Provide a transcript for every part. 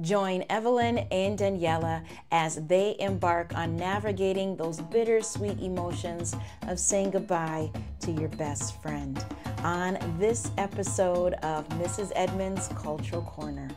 Join Evelyn and Daniela as they embark on navigating those bittersweet emotions of saying goodbye to your best friend on this episode of Mrs. Edmonds' Cultural Corner.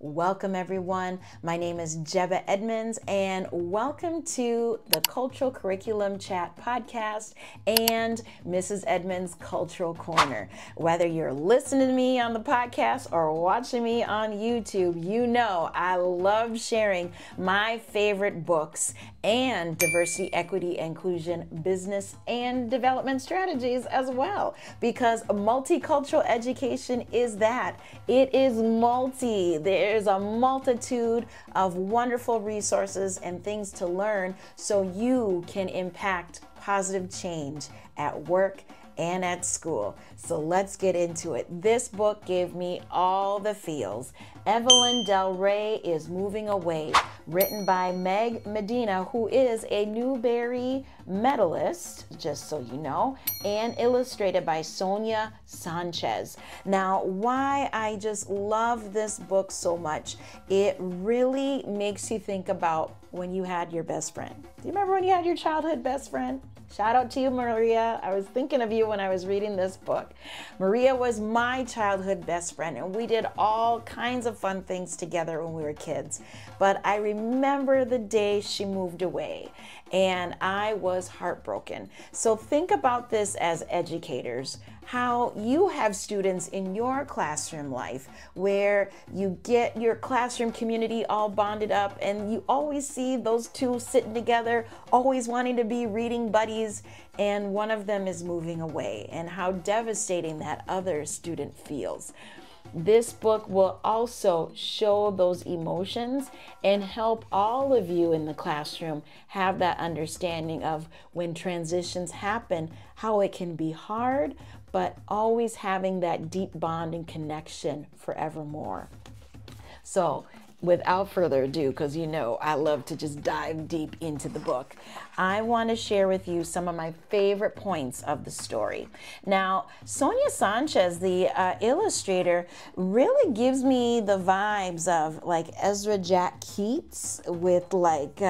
Welcome everyone. My name is Jebeh Edmonds and welcome to the Cultural Curriculum Chat podcast and Mrs. Edmonds Cultural Corner. Whether you're listening to me on the podcast or watching me on YouTube, you know I love sharing my favorite books and diversity, equity, inclusion, business and development strategies as well, because multicultural education is that. It is multi. There's a multitude of wonderful resources and things to learn so you can impact positive change at work and at school. So let's get into it. This book gave me all the feels. Evelyn Del Rey is Moving Away, written by Meg Medina, who is a Newbery medalist, just so you know, and illustrated by Sonia Sanchez. Now, why I just love this book so much, it really makes you think about when you had your best friend. Do you remember when you had your childhood best friend? Shout out to you, Maria. I was thinking of you when I was reading this book. Maria was my childhood best friend, and we did all kinds of fun things together when we were kids. But I remember the day she moved away, and I was heartbroken. So think about this as educators, how you have students in your classroom life where you get your classroom community all bonded up and you always see those two sitting together, always wanting to be reading buddies, and one of them is moving away, and how devastating that other student feels. This book will also show those emotions and help all of you in the classroom have that understanding of when transitions happen, how it can be hard, but always having that deep bond and connection forevermore. So without further ado, because you know I love to just dive deep into the book, I want to share with you some of my favorite points of the story. Now, Sonia Sanchez, the illustrator, really gives me the vibes of like Ezra Jack Keats with like,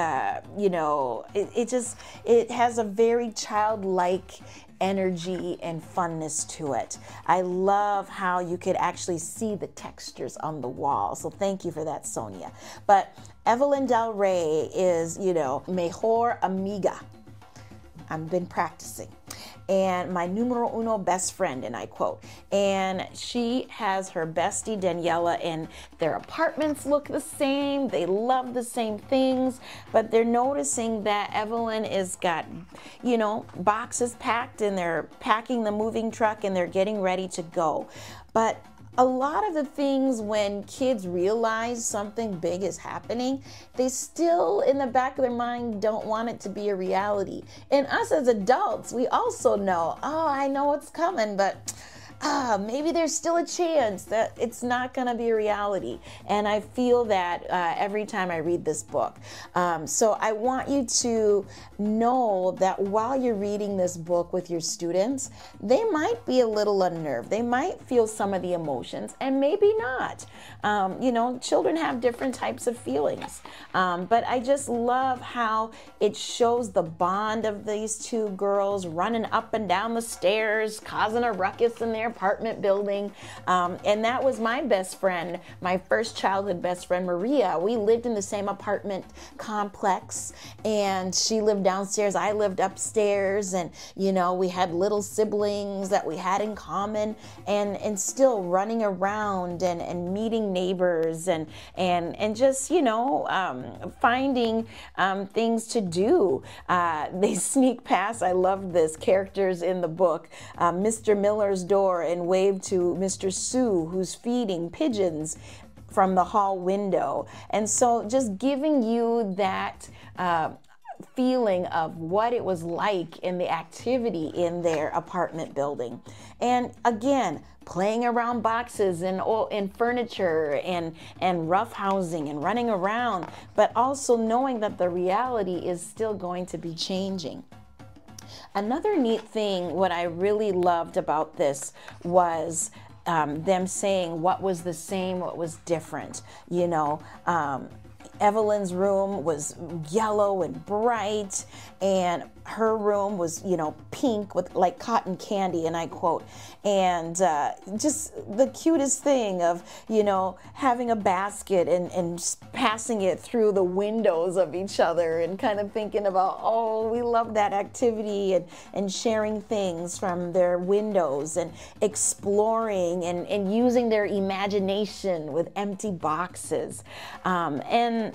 you know, it has a very childlike energy and funness to it. I love how you could actually see the textures on the wall. So thank you for that, Sonia. But Evelyn Del Rey is, you know, mejor amiga. I've been practicing. And my numero uno best friend, and I quote. And she has her bestie, Daniela, and their apartments look the same. They love the same things, but they're noticing that Evelyn has got, you know, boxes packed, and they're packing the moving truck and they're getting ready to go. But a lot of the things, when kids realize something big is happening, they still in the back of their mind don't want it to be a reality. And us as adults, we also know, oh, I know what's coming, but maybe there's still a chance that it's not gonna be a reality. And I feel that every time I read this book. So I want you to know that while you're reading this book with your students, they might be a little unnerved. They might feel some of the emotions and maybe not. You know, children have different types of feelings. But I just love how it shows the bond of these two girls running up and down the stairs, causing a ruckus in their apartment building. And that was my best friend, my first childhood best friend, Maria. We lived in the same apartment complex, and she lived downstairs, I lived upstairs, and you know, we had little siblings that we had in common, and still running around and meeting neighbors and just, you know, finding things to do. They sneak past, I love this, characters in the book, Mr. Miller's door, and waved to Mr. Sue, who's feeding pigeons from the hall window. And so just giving you that feeling of what it was like in the activity in their apartment building. And again, playing around boxes and furniture and rough housing and running around, but also knowing that the reality is still going to be changing. Another neat thing, what I really loved about this was them saying what was the same, what was different, you know. Evelyn's room was yellow and bright, and her room was, you know, pink with like cotton candy, and I quote, and just the cutest thing of, you know, having a basket and passing it through the windows of each other and kind of thinking about, oh, we love that activity, and sharing things from their windows and exploring and using their imagination with empty boxes. And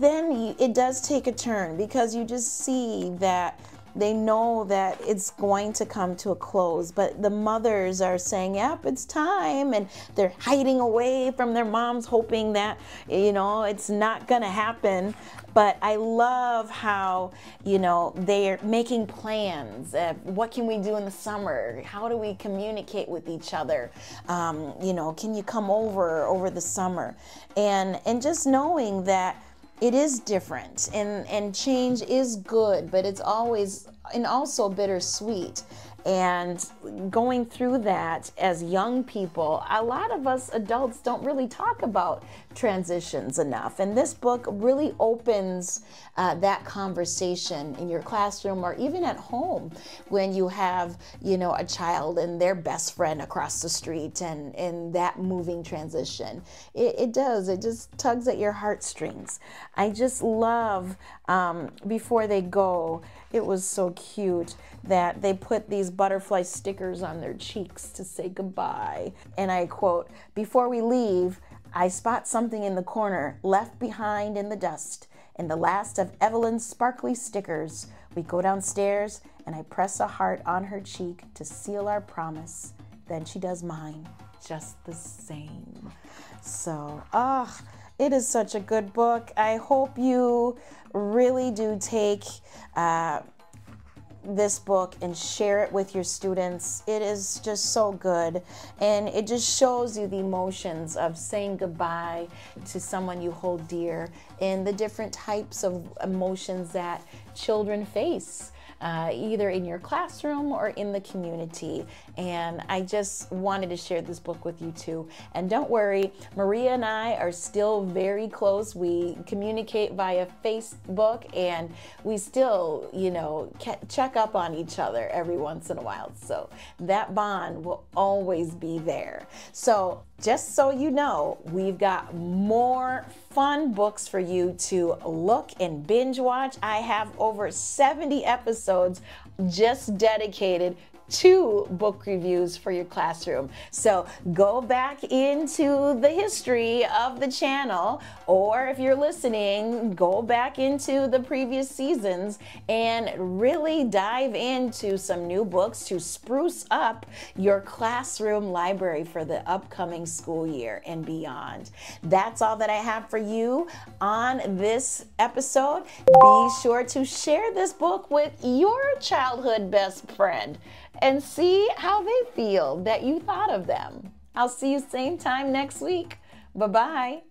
then it does take a turn, because you just see that they know that it's going to come to a close, but the mothers are saying, yep, it's time, and they're hiding away from their moms, hoping that, you know, it's not gonna happen. But I love how, you know, they're making plans. What can we do in the summer? How do we communicate with each other? You know, can you come over the summer? And just knowing that it is different, and change is good, but it's always, and also bittersweet. And going through that as young people, a lot of us adults don't really talk about transitions enough. And this book really opens that conversation in your classroom, or even at home, when you have, you know, a child and their best friend across the street, and that moving transition. It does, it just tugs at your heartstrings. I just love, before they go, it was so cute that they put these butterfly stickers on their cheeks to say goodbye. And I quote, "Before we leave, I spot something in the corner, left behind in the dust, and the last of Evelyn's sparkly stickers. We go downstairs, and I press a heart on her cheek to seal our promise. Then she does mine, just the same." So, it is such a good book. I hope you really do take this book and share it with your students. It is just so good, and it just shows you the emotions of saying goodbye to someone you hold dear, and the different types of emotions that children face, either in your classroom or in the community. And I just wanted to share this book with you too. And don't worry, Maria and I are still very close. We communicate via Facebook, and we still, you know, check up on each other every once in a while. So that bond will always be there. So just so you know, we've got more fun books for you to look and binge watch. I have over 70 episodes just dedicated to book reviews for your classroom. So go back into the history of the channel, or if you're listening, go back into the previous seasons and really dive into some new books to spruce up your classroom library for the upcoming school year and beyond. That's all that I have for you on this episode. Be sure to share this book with your childhood best friend and see how they feel that you thought of them. I'll see you same time next week. Bye-bye.